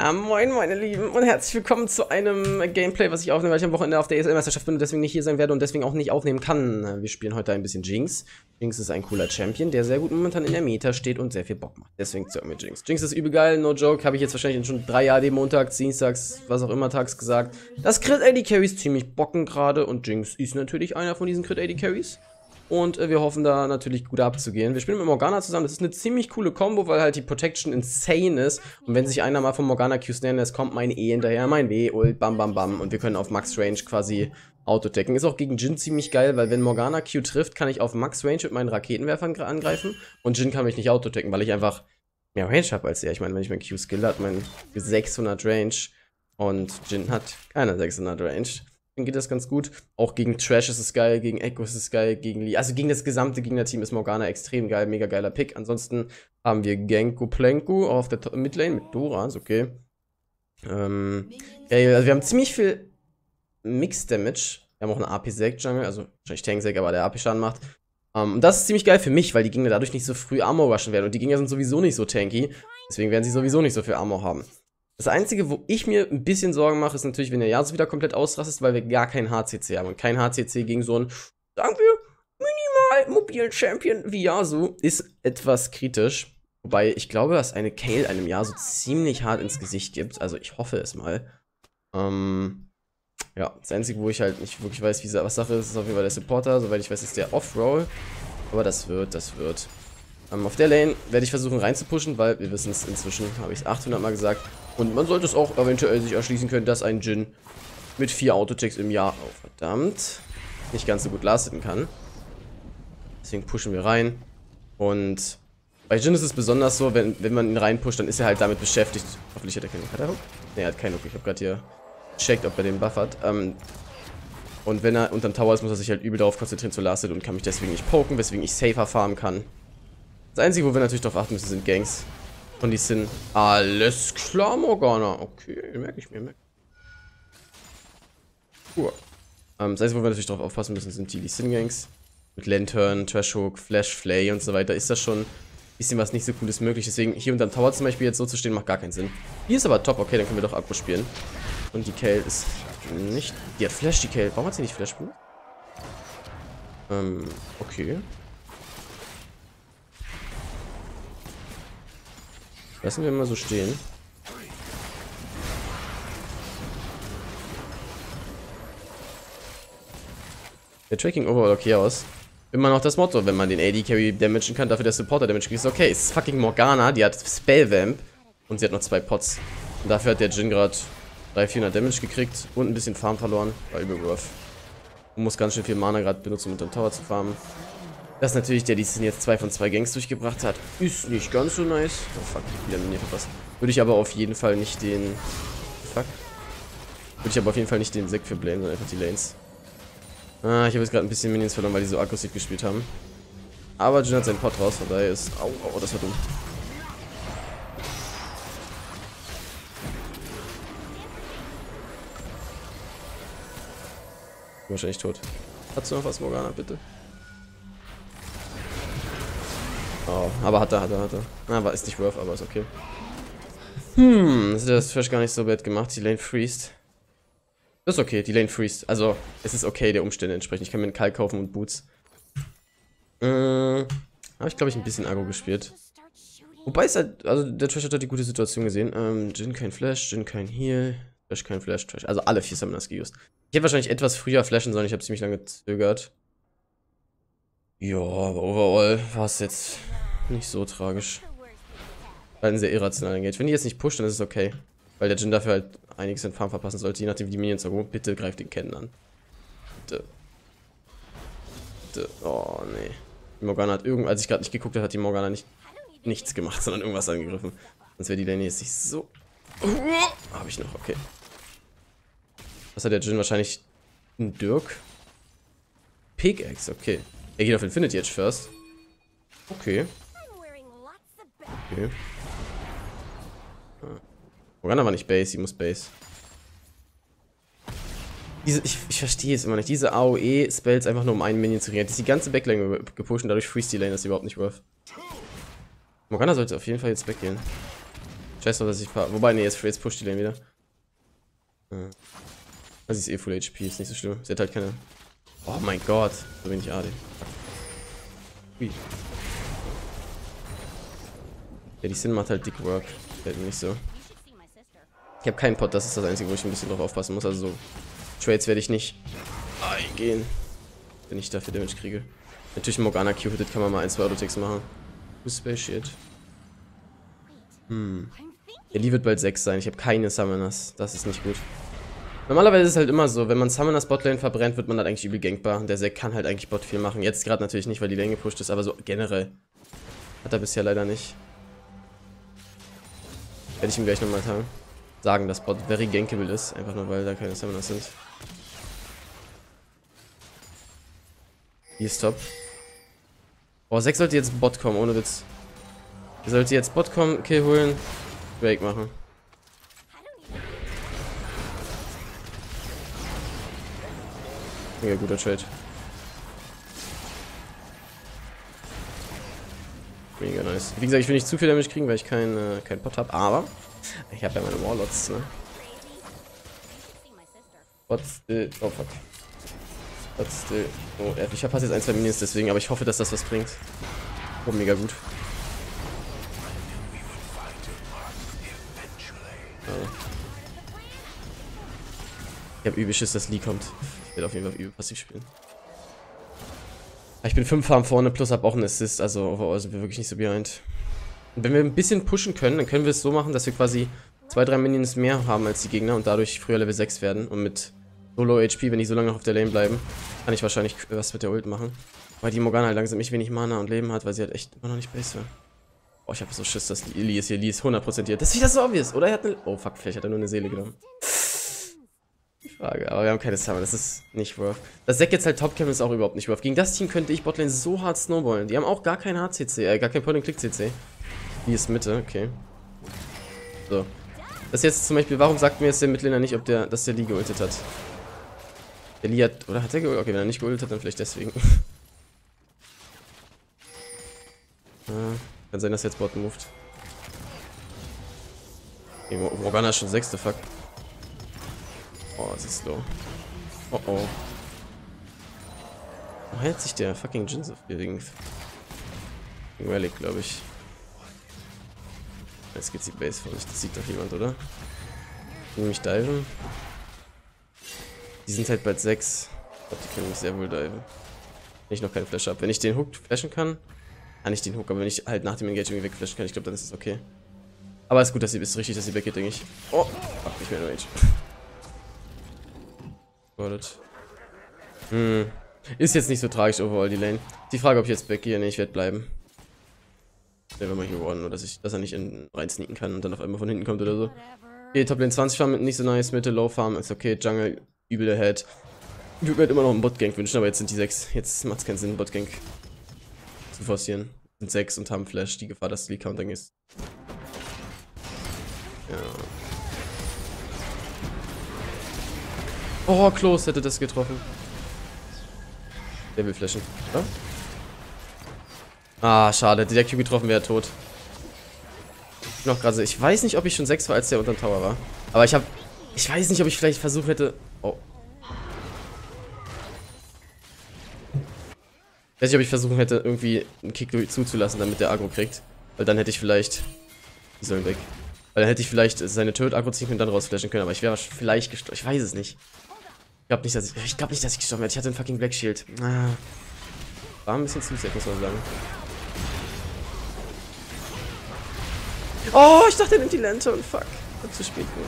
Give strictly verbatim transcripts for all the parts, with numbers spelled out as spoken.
Ah, moin, meine Lieben und herzlich willkommen zu einem Gameplay, was ich aufnehme, weil ich am Wochenende auf der E S L-Meisterschaft bin und deswegen nicht hier sein werde und deswegen auch nicht aufnehmen kann. Wir spielen heute ein bisschen Jinx. Jinx ist ein cooler Champion, der sehr gut momentan in der Meta steht und sehr viel Bock macht. Deswegen zocken wir Jinx. Jinx ist übel geil, no joke, habe ich jetzt wahrscheinlich schon drei Jahre montags, dienstags, was auch immer tags gesagt. Das Crit-A D-Carries ziemlich bocken gerade und Jinx ist natürlich einer von diesen Crit-A D-Carries. Und wir hoffen da natürlich gut abzugehen. Wir spielen mit Morgana zusammen. Das ist eine ziemlich coole Combo, weil halt die Protection insane ist. Und wenn sich einer mal von Morgana Q snaren lässt, kommt mein E hinterher, mein W, Ult, bam, bam, bam. Und wir können auf Max Range quasi autodecken. Ist auch gegen Jhin ziemlich geil, weil wenn Morgana Q trifft, kann ich auf Max Range mit meinen Raketenwerfern angreifen. Und Jhin kann mich nicht autodecken, weil ich einfach mehr Range habe als er. Ich meine, wenn ich mein Q skill hat, mein sechshundert Range. Und Jhin hat keine sechshundert Range. Geht das ganz gut. Auch gegen Trash ist es geil, gegen Ekko ist es geil, gegen Lee. Also gegen das gesamte Gegnerteam ist Morgana extrem geil, mega geiler Pick. Ansonsten haben wir Genko Planku auf der Midlane mit Dora, ist okay. Ähm, also wir haben ziemlich viel Mix-Damage. Wir haben auch einen A P-Sack-Jungle, also wahrscheinlich Tank-Sack, aber der A P-Schaden macht. Ähm, und das ist ziemlich geil für mich, weil die Gegner dadurch nicht so früh Armor rushen werden. Und die Gegner sind sowieso nicht so tanky, deswegen werden sie sowieso nicht so viel Armor haben. Das Einzige, wo ich mir ein bisschen Sorgen mache, ist natürlich, wenn der Yasuo wieder komplett ausrastet, weil wir gar kein H C C haben. Und kein H C C gegen so einen, sagen wir, minimal mobilen Champion wie Yasuo ist etwas kritisch. Wobei ich glaube, dass eine Kayle einem Yasuo ziemlich hart ins Gesicht gibt. Also ich hoffe es mal. Ähm, ja, das Einzige, wo ich halt nicht wirklich weiß, wie, was Sache ist, ist auf jeden Fall der Supporter. Soweit ich weiß, ist der Off-Roll. Aber das wird, das wird. Ähm, auf der Lane werde ich versuchen reinzupushen, weil wir wissen es inzwischen, habe ich es achthundert Mal gesagt. Und man sollte es auch eventuell sich erschließen können, dass ein Jhin mit vier Autochecks im Jahr, oh verdammt, nicht ganz so gut lasten kann. Deswegen pushen wir rein. Und bei Jhin ist es besonders so, wenn, wenn man ihn reinpusht, dann ist er halt damit beschäftigt. Hoffentlich hat er keinen Hook. Hat er Hook? Ne, er hat keinen Hook. Ich habe gerade hier gecheckt, ob er den Buff hat. Ähm, und wenn er unterm Tower ist, muss er sich halt übel darauf konzentrieren zu lasten und kann mich deswegen nicht poken, weswegen ich safer farmen kann. Das Einzige, wo wir natürlich darauf achten müssen, sind Gangs. Und die sind alles klar, Morgana. Okay, merke ich mir. Merke. Cool. Ähm, das heißt, wo wir natürlich drauf aufpassen müssen, sind die Sin-Gangs. Mit Lantern, Trash-Hook, Flash-Flay und so weiter. Ist das schon ein bisschen was nicht so Cooles möglich. Deswegen hier unterm Tower zum Beispiel jetzt so zu stehen, macht gar keinen Sinn. Hier ist aber top. Okay, dann können wir doch Akku spielen. Und die Kayle ist nicht... Die hat Flash, die Kayle. Warum hat sie nicht Flash gemacht? Ähm, okay. Lassen wir mal so stehen. Der Tracking overall okay aus. Immer noch das Motto, wenn man den A D-Carry damagen kann, dafür der Supporter damage kriegt, ist okay. Es ist fucking Morgana, die hat Spellvamp und sie hat noch zwei Pots. Und dafür hat der Jhin gerade dreihundert, vierhundert Damage gekriegt und ein bisschen Farm verloren. War übel rough. Man muss ganz schön viel Mana gerade benutzen, um unter dem Tower zu farmen. Dass natürlich der, die sind jetzt zwei von zwei Gangs durchgebracht hat, ist nicht ganz so nice. Oh fuck, wieder mit mir verpasst. Würde ich aber auf jeden Fall nicht den... Fuck. Würde ich aber auf jeden Fall nicht den Sack für blamen, sondern einfach die Lanes. Ah, ich habe jetzt gerade ein bisschen Minions verloren, weil die so aggressiv gespielt haben. Aber Jhin hat seinen Pot raus, von daher ist... Au, au, das war dumm. Bin wahrscheinlich tot. Hast du noch was, Morgana, bitte? Oh, aber hat er, hat er, hat er. Aber ist nicht worth, aber ist okay. Hm, das hat das Trash gar nicht so bad gemacht. Die Lane freest. Das ist okay, die Lane freest. Also, es ist okay, der Umstände entsprechend. Ich kann mir einen Kall kaufen und Boots. Äh, habe ich, glaube ich, ein bisschen Aggro gespielt. Wobei es halt, also der Trash hat halt die gute Situation gesehen. Ähm, Jhin kein Flash, Jhin kein Heal, Trash kein Flash, Trash. Also alle vier haben das geused. Ich hätte wahrscheinlich etwas früher flashen sollen, ich habe ziemlich lange gezögert. Ja, aber overall war es jetzt nicht so tragisch. War ein sehr irrationaler Engage. Wenn ich jetzt nicht pusht, dann ist es okay. Weil der Jhin dafür halt einiges in Farm verpassen sollte, je nachdem wie die Minions sagen, bitte greift den Kennen an. Bitte. Bitte. Oh, nee. Die Morgana hat irgend... Als ich gerade nicht geguckt habe, hat die Morgana nicht nichts gemacht, sondern irgendwas angegriffen. Sonst wäre die Lane jetzt nicht so... Oh, habe ich noch, okay. Was hat der Jhin? Wahrscheinlich ein Dirk. Pickaxe, okay. Er geht auf Infinity Edge first. Okay. Okay. Morgana war nicht Base, sie muss Base. Diese, ich, ich verstehe es immer nicht. Diese A O E-Spells einfach nur um einen Minion zu kriegen. Das ist die ganze Backlane gepusht und dadurch freest die Lane, das ist überhaupt nicht worth. Morgana sollte auf jeden Fall jetzt weggehen. besser, dass ich... Wobei, nee, jetzt, jetzt pusht die Lane wieder. Ja. Also sie ist eh Full H P, ist nicht so schlimm. Sie hat halt keine... Oh mein Gott, so wenig A D. Ui. Ja, die Sinn macht halt dick Work. Fällt mir nicht so. Ich habe keinen Pot, das ist das Einzige, wo ich ein bisschen drauf aufpassen muss. Also so Trades werde ich nicht eingehen, wenn ich dafür Damage kriege. Natürlich Morgana Q-Hitted kann man mal ein, zwei Autoticks machen. Space Shit. Hm. Ja, Lee wird bald sechs sein. Ich habe keine Summoners. Das ist nicht gut. Normalerweise ist es halt immer so, wenn man Summoners Botlane verbrennt, wird man halt eigentlich übel gankbar. Und der Zack kann halt eigentlich Bot viel machen. Jetzt gerade natürlich nicht, weil die Lane gepusht ist, aber so generell hat er bisher leider nicht. Werde ich ihm gleich nochmal sagen, dass Bot very gankable ist. Einfach nur, weil da keine Summoners sind. Hier Stop. Oh, Zack sollte jetzt Bot kommen, ohne Witz. Er sollte jetzt Bot kommen, Kill holen, Break machen. Mega guter Trade. Mega nice. Wie gesagt, ich will nicht zu viel Damage kriegen, weil ich keinen äh, kein Bot habe, aber ich habe ja meine Warlords, ne? What's the... Oh, fuck. What's the... Oh, ich verpasse jetzt ein, zwei Minions deswegen, aber ich hoffe, dass das was bringt. Oh, mega gut. Oh. Ich habe übel Schiss, dass Lee kommt. Ich werde auf jeden Fall übel passiv spielen. Ich bin fünf Farm vorne plus habe auch einen Assist, also overall sind wir wirklich nicht so behind. Und wenn wir ein bisschen pushen können, dann können wir es so machen, dass wir quasi zwei, drei Minions mehr haben als die Gegner und dadurch früher Level sechs werden. Und mit so low H P, wenn die so lange auf der Lane bleiben, kann ich wahrscheinlich was mit der Ult machen. Weil die Morgana halt langsam nicht wenig Mana und Leben hat, weil sie halt echt immer noch nicht base war. Oh, ich habe so Schiss, dass Lee ist hier. Lee ist hundert Prozent hier. Das ist wieder so obvious, oder? Er hat eine... Oh fuck, vielleicht hat er nur eine Seele genommen. Frage, aber wir haben keine Summer, das ist nicht worth. Das Zack jetzt halt Topcam ist auch überhaupt nicht worth. Gegen das Team könnte ich Botlane so hart snowballen. Die haben auch gar kein H C C, äh, gar kein Point-and-Click-C C. Hier ist Mitte, okay. So. Das jetzt zum Beispiel, warum sagt mir jetzt der Midlaner nicht, ob der, dass der Lee geultet hat? Der Lee hat, oder hat er geultet? Okay, wenn er nicht geultet hat, dann vielleicht deswegen. äh, kann sein, dass jetzt Bot moved. Okay, Morgana ist schon sechste, fuck. Oh, es ist low. Oh oh. Wo hält sich der fucking Jhin so viel? Relic, glaube ich. Jetzt geht's die Base vor sich. Das sieht doch jemand, oder? Will mich diven? Die sind halt bald sechs. Ich glaube, die können mich sehr wohl diven. Wenn ich noch keinen Flash habe. Wenn ich den Hook flashen kann. Ah, nicht den Hook, aber wenn ich halt nach dem Engagement wegflashen kann, ich glaube, dann ist es okay. Aber ist gut, dass sie ist richtig, dass sie weggeht, denke ich. Oh! Fuck, ich bin in Rage. Hm. Ist jetzt nicht so tragisch overall die Lane. Die Frage, ob ich jetzt weggehe, ne, ich werde bleiben. Wenn wir hier warten, dass ich, dass er nicht in, rein sneaken kann und dann auf einmal von hinten kommt oder so. Okay, Top Lane zwanzig Farm nicht so nice, Mitte Low Farm ist okay, Jungle übel ahead. Ich würde mir halt immer noch einen Bot Gank wünschen, aber jetzt sind die sechs. Jetzt macht es keinen Sinn, Bot Gank zu forcieren. Sind sechs und haben Flash, die Gefahr, dass Lee Countering ist. Ja. Oh, close hätte das getroffen. Der will flashen, oder? Ah, schade. Hätte der Q getroffen, wäre er tot. Ich bin auch gerade so. Ich weiß nicht, ob ich schon sechs war, als der unter dem Tower war. Aber ich habe... Ich weiß nicht, ob ich vielleicht versucht hätte... Oh. Ich weiß nicht, ob ich versucht hätte, irgendwie einen Kick zuzulassen, damit der Aggro kriegt. Weil dann hätte ich vielleicht... Die sollen weg. Weil dann hätte ich vielleicht seine Turret Aggro ziehen können und dann rausflashen können. Aber ich wäre vielleicht gestorben. Ich weiß es nicht. Ich glaube nicht, dass ich, ich glaube nicht, dass ich gestorben werde. Ich hatte einen fucking Black Shield. Ah. War ein bisschen zu safe, muss man sagen. Oh, ich dachte, er nimmt die Lantern. Fuck. War zu spät. Ne?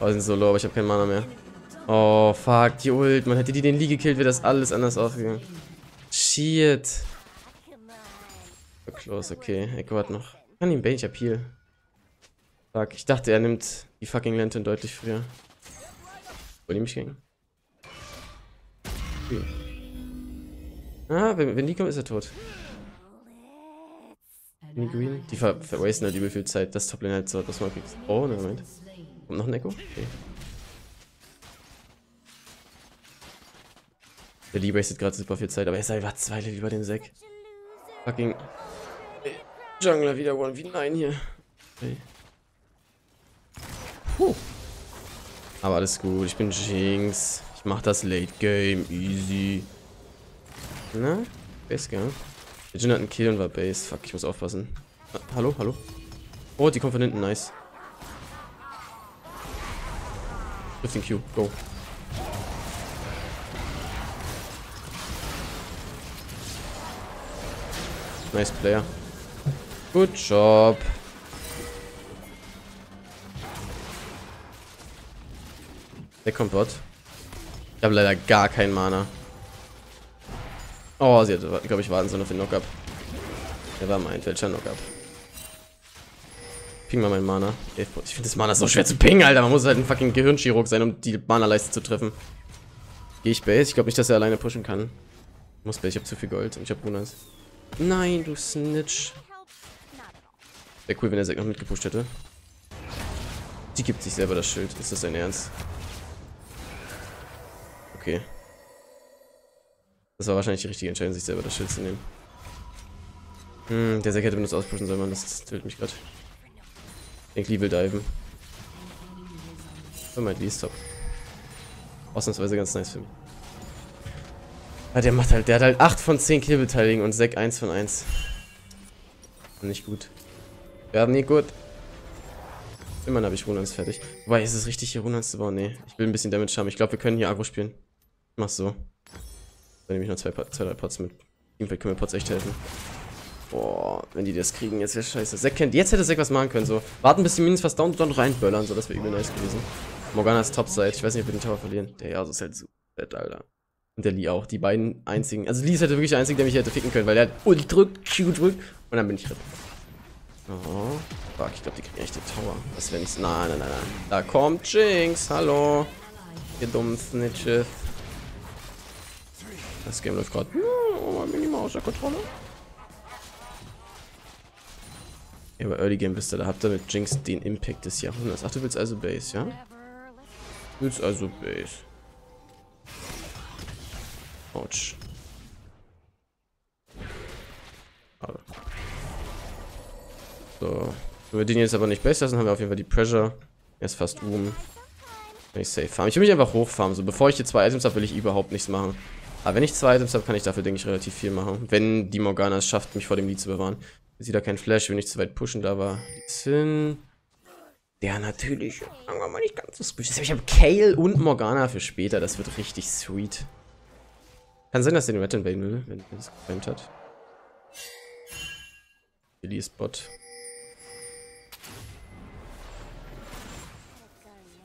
Oh, sind so low, aber ich habe keinen Mana mehr. Oh, fuck, die Ult. Man hätte die den Lee gekillt, wäre das alles anders ausgegangen. Shit. So close, okay. Ekko hat noch. Ich kann ihn Bane, ich hab Heal. Fuck, ich dachte, er nimmt die fucking Lantern deutlich früher. Wollen die mich gehen? Okay. Ah, wenn, wenn die kommt, ist er tot. Die Green. Die ver verwasten halt übel viel Zeit. Das Top-Lane halt so, dass man kriegt. Oh, nein, Moment. Kommt noch ein Ekko? Okay. Der Lee wastet gerade super viel Zeit, aber er ist einfach zwei Level über den Zack. Fucking Jungler wieder one v nine hier. Okay. Puh. Aber alles gut, ich bin Jinx. Ich mach das Late Game easy. Na? Base, gell? Der Jhin hat einen Kill und war Base. Fuck, ich muss aufpassen. Ah, hallo, hallo. Oh, die kommt von hinten, nice. Trifft den Q, go. Nice Player. Good job. Der kommt dort. Ich habe leider gar keinen Mana. Oh, sie hat, glaube ich, warten sollen auf den Knockup. Der war mein falscher Knockup. Ping mal mein Mana. Ich finde das Mana so schwer zu pingen, Alter. Man muss halt ein fucking Gehirnchirurg sein, um die Mana-Leiste zu treffen. Gehe ich Base? Ich glaube nicht, dass er alleine pushen kann. Ich muss Base, ich habe zu viel Gold und ich habe Runas. Nein, du Snitch. Wäre cool, wenn der Zack noch mitgepusht hätte. Die gibt sich selber das Schild. Ist das dein Ernst? Okay. Das war wahrscheinlich die richtige Entscheidung, sich selber das Schild zu nehmen. Hm, der Zack hätte benutzt auspushen sollen, man. Das tötet mich gerade. Den Lee will diven. So, mein Lee ist top. Ausnahmsweise ganz nice für mich. Ja, der macht halt, der hat halt acht von zehn Killbeteiligung und Zack eins von eins. Nicht gut. Ja, nicht gut. Immerhin habe ich Runans fertig. Wobei, ist es richtig, hier Runans zu bauen? Nee, ich will ein bisschen Damage haben. Ich glaube, wir können hier Aggro spielen. Ich mach's so. Da nehme ich noch zwei, zwei, drei Pots mit. Irgendwie können wir Pots echt helfen. Boah, wenn die das kriegen, jetzt wäre scheiße. Zack kennt, jetzt hätte Zack was machen können, so. Warten, bis die Minions fast down und dann reinböllern, so. Das wäre übel nice gewesen. Morgana ist Topside. Ich weiß nicht, ob wir den Tower verlieren. Der Yasuo ist halt so fett, Alter. Und der Lee auch, die beiden einzigen. Also Lee ist halt wirklich der einzige, der mich hätte ficken können, weil der hat Ult drückt, Q drückt und dann bin ich drin. Oh, fuck, ich glaube, die kriegen echt den Tower. Das wäre nichts. Nein, nein, nein, nein. Da kommt Jinx, hallo. Ihr dummen Snitches. Das Game läuft gerade. Oh, mein Minima außer Kontrolle. Ja, aber Early Game bist du, da habt ihr mit Jinx den Impact des Jahrhunderts. Ach, du willst also Base, ja? Du willst also Base. Autsch. Also. So. Wenn wir den jetzt aber nicht base lassen, haben wir auf jeden Fall die Pressure. Er ist fast um. Wenn ich safe farm. Ich will mich einfach hochfarmen. So, bevor ich hier zwei Items habe, will ich überhaupt nichts machen. Aber wenn ich zwei Items habe, kann ich dafür, denke ich, relativ viel machen. Wenn die Morgana es schafft, mich vor dem Lee zu bewahren. Ich sehe da keinen Flash, wenn ich zu weit pushen da war. Hin. Ja, natürlich. Sagen wir mal nicht ganz so spooky. Ich habe Kayle und Morgana für später. Das wird richtig sweet. Kann sein, dass er den Red invaden will, wenn er das geframed hat. Billy ist Bot.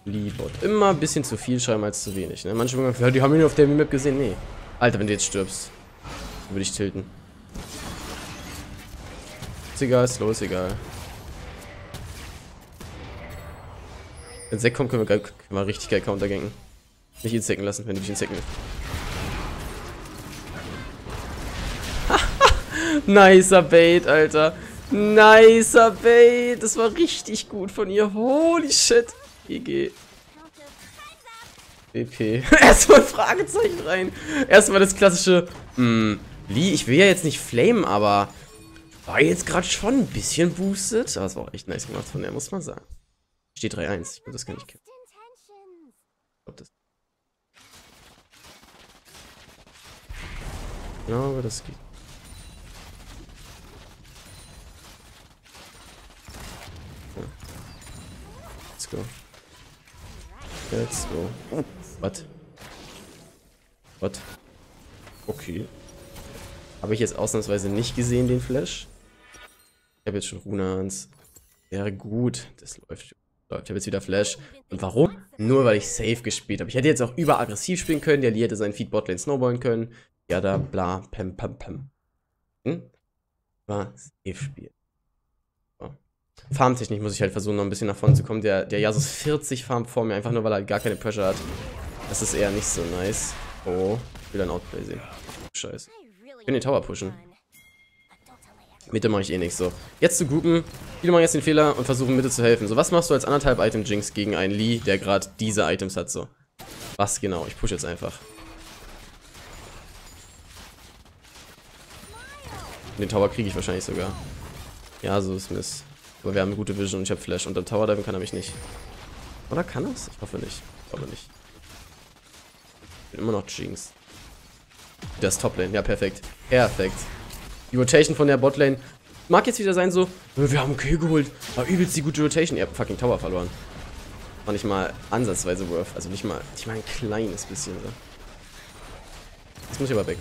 Lee Bot. Immer ein bisschen zu viel schreiben als zu wenig. Ne? Manche sagen, ja, die haben ihn auf der Map gesehen. Nee. Alter, wenn du jetzt stirbst, würde ich tilten. Ist egal, ist los, egal. Wenn Zack kommt, können wir, können wir richtig geil counterganken. Nicht ihn zacken lassen, wenn du dich ihn zacken willst. Nicer Bait, Alter. Nicer Bait. Das war richtig gut von ihr. Holy shit. G G. B P. Erstmal ein Fragezeichen rein. Erstmal das klassische. Hm, Lee, ich will ja jetzt nicht flamen, aber war jetzt gerade schon ein bisschen boosted. Aber es war auch echt nice gemacht von der, muss man sagen. Steht drei eins. Ich glaube, das kann ich kennen. Ich glaube, das. Ich glaube, das geht. Let's go. Let's go. Oh, what? What? Okay. Habe ich jetzt ausnahmsweise nicht gesehen, den Flash. Ich habe jetzt schon Runans. Wäre gut. Das läuft. Läuft. Ich habe jetzt wieder Flash. Und warum? Nur weil ich safe gespielt habe. Ich hätte jetzt auch überaggressiv spielen können. Der Lee hätte seinen Feed Botlane snowballen können. Ja, da, bla, pam, pam, pam. Hm? War safe spielen. Farmtechnisch muss ich halt versuchen, noch ein bisschen nach vorne zu kommen. Der, der Yasuo vierzig farmt vor mir, einfach nur, weil er halt gar keine Pressure hat. Das ist eher nicht so nice. Oh, ich will ein Outplay sehen. Scheiße. Ich will den Tower pushen. Mitte mache ich eh nichts so. Jetzt zu groupen. Viele machen jetzt den Fehler und versuchen, Mitte zu helfen. So, was machst du als anderthalb Item Jinx gegen einen Lee, der gerade diese Items hat, so? Was genau? Ich pushe jetzt einfach. Den Tower kriege ich wahrscheinlich sogar. Ja, so ist Mist. Aber wir haben eine gute Vision und ich habe Flash. Unterm Tower diven kann er mich nicht. Oder kann er es? Ich hoffe nicht. Ich glaube nicht. Ich bin immer noch Jinx. Das ist Top Lane. Ja, perfekt. Perfekt. Die Rotation von der Botlane mag jetzt wieder sein so, wir haben Kill geholt, aber übelst die gute Rotation. Ihr habt fucking Tower verloren. War nicht mal ansatzweise worth. Also nicht mal, nicht mal ein kleines bisschen. Oder? Jetzt muss ich aber weg.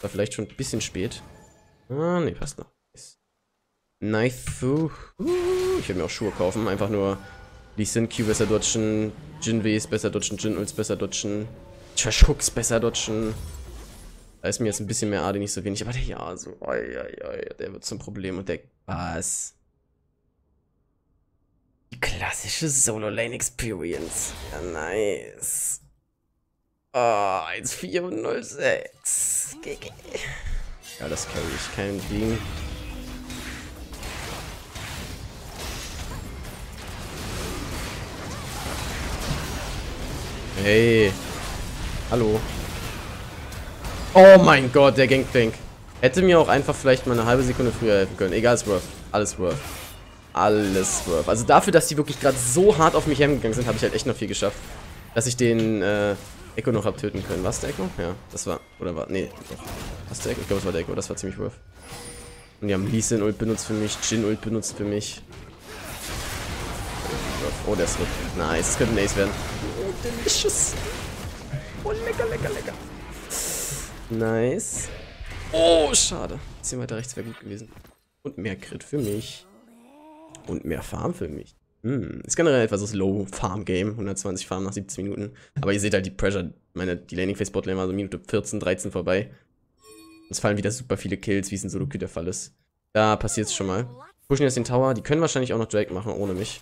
War vielleicht schon ein bisschen spät. Ah, nee, passt noch. Nice. Uh, ich werde mir auch Schuhe kaufen. Einfach nur Lee Sin Q besser dodgen, Jhin Ws besser dodgen, Jhin Ults besser dodgen, Trash Hooks besser dodgen. Da ist mir jetzt ein bisschen mehr A D, nicht so wenig. Aber der Yasuo, oh, ja, ja, ja, der wird zum Problem und der... Was? Die klassische Solo-Lane-Experience. Ja, nice. Oh, eins Komma vier null sechs. G G. Ja, das carry ich. Kein Ding. Hey. Hallo. Oh mein Gott, der Gangplank. Hätte mir auch einfach vielleicht mal eine halbe Sekunde früher helfen können. Egal, ist worth. Alles worth. Alles worth. Also dafür, dass die wirklich gerade so hart auf mich hergegangen sind, habe ich halt echt noch viel geschafft. Dass ich den äh, Ekko noch hab töten können. War es der Ekko? Ja, das war... Oder war... Nee. Was der Ekko? Ich glaube, das war der Ekko. Das war ziemlich worth. Und die haben Lee Sin Ult benutzt für mich. Jhin Ult benutzt für mich. Oh, der ist rück. Nice. Das könnte ein Ace werden. Oh, delicious. Oh, lecker, lecker, lecker. Nice. Oh, schade. Ein bisschen weiter rechts wäre gut gewesen. Und mehr Crit für mich. Und mehr Farm für mich. Hm. Ist generell etwas das Low-Farm-Game. hundertzwanzig Farm nach siebzehn Minuten. Aber ihr seht halt die Pressure. Meine, die Laning-Face-Botlane war so Minute vierzehn, dreizehn vorbei. Es fallen wieder super viele Kills, wie es in Solo-Queue der Fall ist. Da passiert es schon mal. Pushen jetzt den Tower. Die können wahrscheinlich auch noch Drake machen, ohne mich.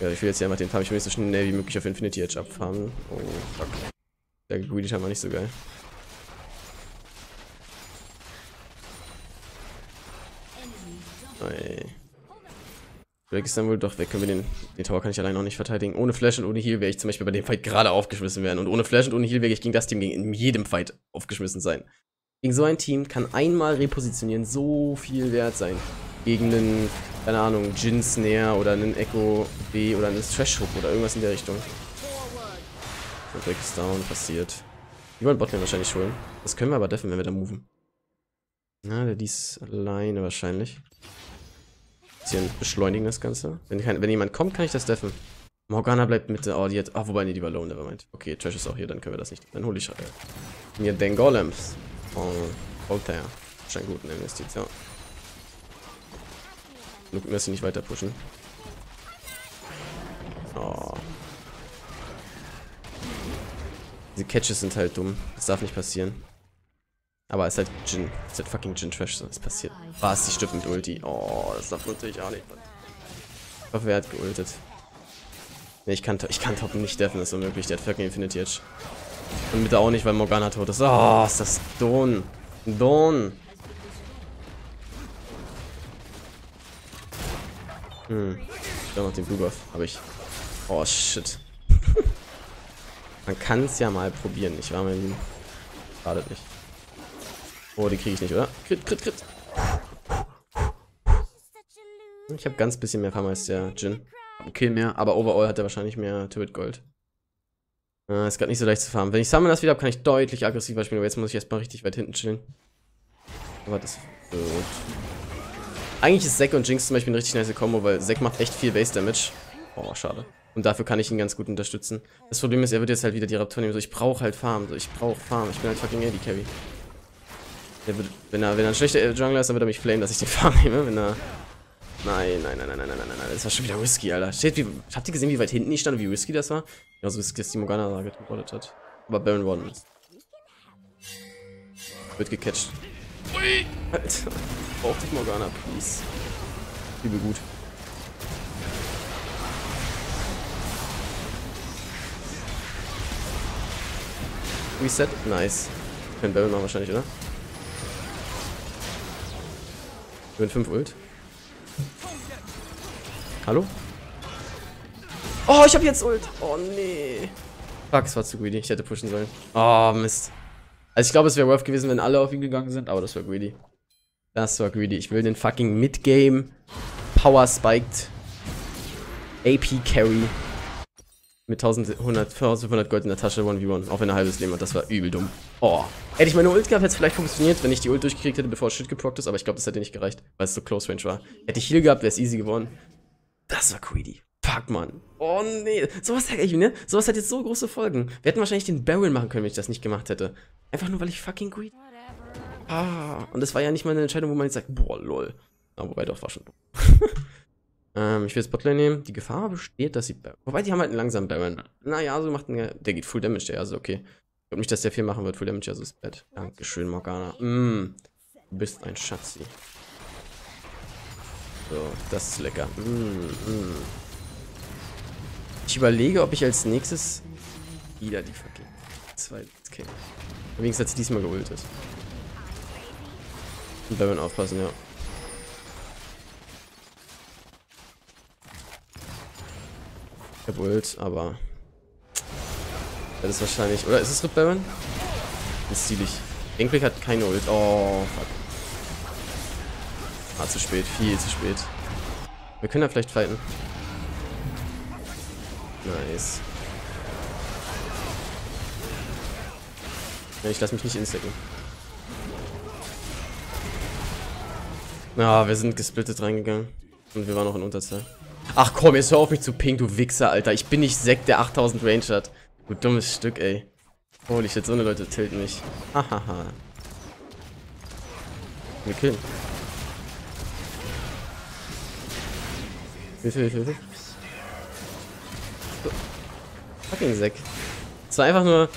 Ja, ich will jetzt ja einfach den Farm. Ich will jetzt so schnell wie möglich auf Infinity Edge abfarmen. Oh, fuck. Der gegreedet haben wir nicht so geil. Ey. Drake ist dann wohl doch weg. Können wir den, den Tower kann ich allein noch nicht verteidigen. Ohne Flash und ohne Heal wäre ich zum Beispiel bei dem Fight gerade aufgeschmissen werden. Und ohne Flash und ohne Heal wäre ich gegen das Team gegen in jedem Fight aufgeschmissen sein. Gegen so ein Team kann einmal repositionieren so viel wert sein. Gegen einen, keine Ahnung, Jhin Snare oder einen Ekko B oder einen Trash Hook oder irgendwas in der Richtung. Und Drake ist down, passiert. Die wollen Botlane wahrscheinlich holen. Das können wir aber deffen, wenn wir da moven. Na, der dies alleine wahrscheinlich. Bisschen beschleunigen das Ganze. Wenn, kein, wenn jemand kommt, kann ich das deffen. Morgana bleibt Mitte. Oh, die hat. Ah, oh, wobei, nee, die war low, nevermind. Okay, Trash ist auch hier, dann können wir das nicht. Dann hole ich mir den Golems. Oh, okay. Scheint gut, eine Investition. Look, wir müssen nicht weiter pushen. Oh. Diese Catches sind halt dumm. Das darf nicht passieren. Aber es ist halt Jhin. Es ist halt fucking Jhin Trash, so ist passiert. Was? Die stirbt mit Ulti. Oh, das darf natürlich auch nicht. Ich hoffe, er hat geultet. Ne, ich kann, ich kann Top nicht deffen, das ist unmöglich. Der hat fucking Infinity Edge. Und bitte auch nicht, weil Morgana tot ist. Oh, ist das Don. Don. Hm. Ich glaube noch den Blue Buff. Habe ich. Oh, shit. Man kann es ja mal probieren. Ich war mir lieb. Schadet nicht. Oh, die kriege ich nicht, oder? Crit, crit, crit. Ich habe ganz bisschen mehr Farm als der Jhin. Okay, mehr, aber overall hat er wahrscheinlich mehr Turret Gold. Äh, ist gerade nicht so leicht zu farmen. Wenn ich Summon das wieder habe, kann ich deutlich aggressiver spielen. Aber jetzt muss ich erstmal richtig weit hinten chillen. Aber das wird... Eigentlich ist Zack und Jinx zum Beispiel eine richtig nice Combo, weil Zack macht echt viel Base Damage. Oh, schade. Und dafür kann ich ihn ganz gut unterstützen. Das Problem ist, er wird jetzt halt wieder die Raptor nehmen. So, ich brauche halt Farm. So, ich brauche Farm. Ich bin halt fucking A D Carry. Der wird, wenn, er, wenn er ein schlechter Jungler ist, dann wird er mich flamen, dass ich den Farm nehme, wenn er... Nein, nein, nein, nein, nein, nein, nein, nein, das war schon wieder risky, Alter. Shit, wie, habt ihr gesehen, wie weit hinten ich stand und wie risky das war? Ja, so risky, dass die Morgana da getrottelt hat. Aber Baron Warden ist. Wird gecatcht. Ui! Alter, brauch dich Morgana, please. Übel gut. Reset? Nice. Können Baron machen wahrscheinlich, oder? Ich bin fünf Ult. Hallo? Oh, ich hab jetzt Ult. Oh, nee. Fuck, es war zu greedy. Ich hätte pushen sollen. Oh, Mist. Also ich glaube, es wäre worth gewesen, wenn alle auf ihn gegangen sind, aber das war greedy. Das war greedy. Ich will den fucking Midgame Power Spiked A P Carry mit eintausendeinhundert Gold in der Tasche eins gegen eins, auch wenn er halbes Leben hat. Das war übel dumm. Oh. Hätte ich meine Ult gehabt, hätte es vielleicht funktioniert, wenn ich die Ult durchgekriegt hätte, bevor Shit geprockt ist, aber ich glaube, das hätte nicht gereicht, weil es so Close Range war. Hätte ich Heal gehabt, wäre es easy geworden. Das war greedy. Fuck, Mann. Oh, nee. Sowas hat, ne? Sowas hat jetzt so große Folgen. Wir hätten wahrscheinlich den Barrel machen können, wenn ich das nicht gemacht hätte. Einfach nur, weil ich fucking greedy. Ah, und das war ja nicht mal eine Entscheidung, wo man jetzt sagt, boah, lol. Aber wobei, doch, war schon dumm. ähm, ich will jetzt Botlane nehmen. Die Gefahr besteht, dass sie... Wobei, die haben halt einen langsamen Baron. Naja, so macht ein... Der geht Full Damage, der, also okay. Ich glaube nicht, dass der viel machen wird. Full Damage, also ist bad. Dankeschön, Morgana. Mm, du bist ein Schatzi. So, das ist lecker. Mm, mm. Ich überlege, ob ich als nächstes wieder die fucking zwei okay. Übrigens hat sie diesmal geultet. Und Baron aufpassen, ja. Ich hab Ult, aber... Das ist wahrscheinlich... Oder ist es Rip Baron? Das ziel ich. Gangplank hat keine Ult. Oh, fuck. Ah, zu spät. Viel zu spät. Wir können da vielleicht fighten. Nice. Ich lasse mich nicht instacken. Na, ah, wir sind gesplittet reingegangen. Und wir waren noch in Unterzahl. Ach komm, jetzt hör auf mich zu ping, du Wichser, Alter. Ich bin nicht Zack, der achttausend Range hat. Du dummes Stück, ey. Holy shit, so eine Leute tilten mich. Hahaha. Wir killen. Hilfe, Hilfe, Hilfe. Fucking Zack. Es war einfach nur...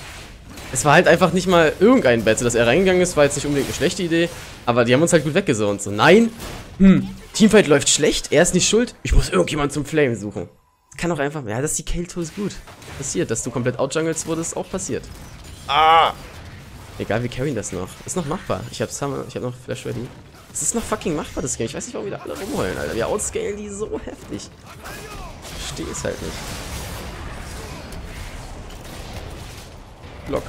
Es war halt einfach nicht mal irgendein Battle, dass er reingegangen ist, war jetzt nicht unbedingt eine schlechte Idee. Aber die haben uns halt gut weggesaunt. So, nein! Hm, Teamfight läuft schlecht, er ist nicht schuld. Ich muss irgendjemanden zum Flame suchen. Das kann auch einfach... Ja, dass die Kayle-Tour ist gut. Passiert, dass du komplett outjungles wurdest, ist auch passiert. Ah! Egal, wir carryen das noch. Ist noch machbar. Ich hab Summer, ich hab noch Flash ready. Es ist noch fucking machbar, das Game. Ich weiß nicht, warum wir da alle rumholen, Alter. Wir outscalen die so heftig. Versteh es halt nicht. Block.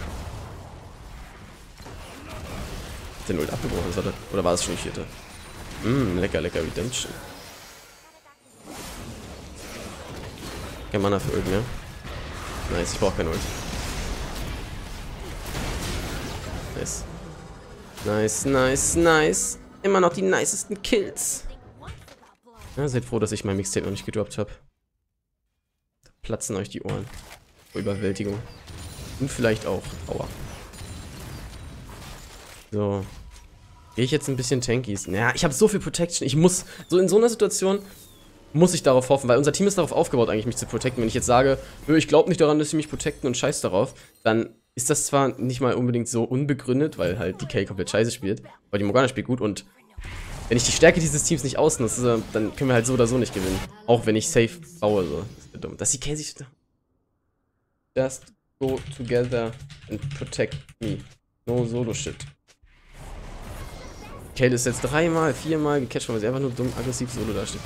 Hat den Ult abgebrochen, oder? Oder war es schon die vierte? Mmm, lecker, lecker Redemption. Kein Mana für Ult mehr. Nice, ich brauche kein Ult. Nice. Nice, nice, nice. Immer noch die nicesten Kills. Ja, seid froh, dass ich mein Mixtape noch nicht gedroppt habe. Da platzen euch die Ohren. Vor Überwältigung. Und vielleicht auch. Aua. So. Gehe ich jetzt ein bisschen tankies. Naja, ich habe so viel Protection. Ich muss, so in so einer Situation, muss ich darauf hoffen. Weil unser Team ist darauf aufgebaut, eigentlich mich zu protecten. Wenn ich jetzt sage, ich glaube nicht daran, dass sie mich protecten und scheiß darauf, dann ist das zwar nicht mal unbedingt so unbegründet, weil halt die Kayle komplett scheiße spielt. Aber die Morgana spielt gut und wenn ich die Stärke dieses Teams nicht ausnutze, dann können wir halt so oder so nicht gewinnen. Auch wenn ich safe baue, so. Das ist ja dumm. Dass die Kayle sich... Das... Go together and protect me. No solo shit. Kayle ist jetzt dreimal, viermal gecatcht, weil sie einfach nur dumm aggressiv solo dasteht.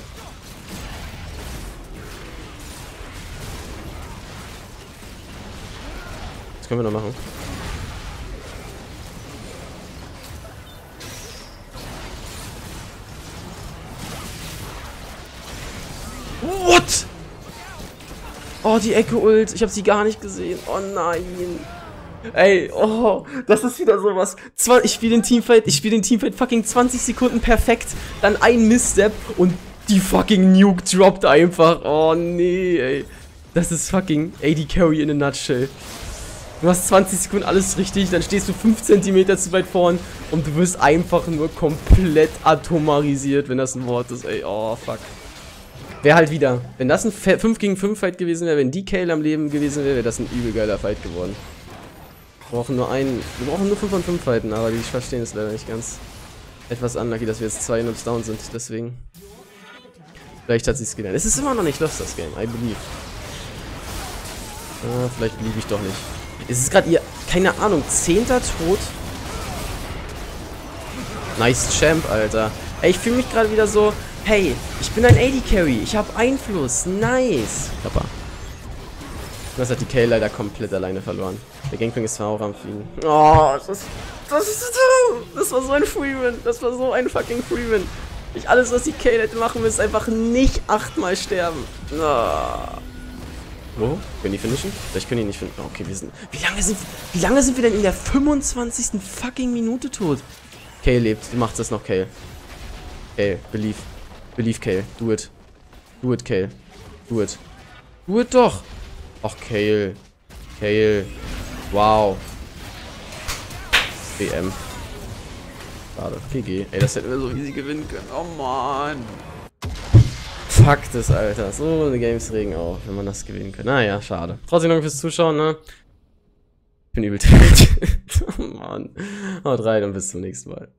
Was können wir noch machen? What? Oh, die Ekko-Ult. Ich habe sie gar nicht gesehen. Oh nein. Ey, oh, das ist wieder sowas. Ich spiele den Teamfight, ich spiele den Teamfight fucking zwanzig Sekunden perfekt. Dann ein Misstep und die fucking Nuke droppt einfach. Oh nee, ey. Das ist fucking A D Carry in a nutshell. Du hast zwanzig Sekunden alles richtig, dann stehst du fünf Zentimeter zu weit vorn und du wirst einfach nur komplett atomarisiert, wenn das ein Wort ist, ey. Oh, fuck. Wäre halt wieder, wenn das ein fünf gegen fünf Fight gewesen wäre, wenn die Kayle am Leben gewesen wäre, wäre das ein übel geiler Fight geworden. Wir brauchen nur einen, wir brauchen nur fünf von fünf Fighten, aber die verstehen es leider nicht ganz. Etwas unlucky, dass wir jetzt zwei Noobs down sind, deswegen. Vielleicht hat sie es gelernt. Es ist immer noch nicht lost, das Game, I believe. Ah, vielleicht believe ich doch nicht. Es ist gerade ihr, keine Ahnung, zehnter Tod. Nice Champ, Alter. Ey, ich fühle mich gerade wieder so... Hey, ich bin ein A D Carry, ich habe Einfluss, nice. Papa. Das hat die Kayle leider komplett alleine verloren. Der Gangplank ist zwar auch am Fliegen. Oh, das, das ist Das war so ein Freewin. Das war so ein fucking Freewin. Ich alles, was die Kayle hätte machen müssen, ist einfach nicht achtmal sterben. Oh. Oh, können die finishen? Vielleicht können die nicht finishen. Okay, wir sind. Wie lange sind, wie lange sind wir denn in der fünfundzwanzigsten fucking Minute tot? Kayle lebt. Du machst das noch, Kayle. Kayle, believe. Believe, Kayle. Do it. Do it, Kayle. Do it. Do it doch! Ach, Kayle. Kayle. Wow. W M. Schade. G G. Ey, das hätten wir so easy gewinnen können. Oh, man. Fuck das, Alter. So eine Games regen auch, wenn man das gewinnen kann. Naja, schade. Trotzdem danke fürs Zuschauen, ne? Ich bin übel tight. Oh, Mann. Haut rein und bis zum nächsten Mal.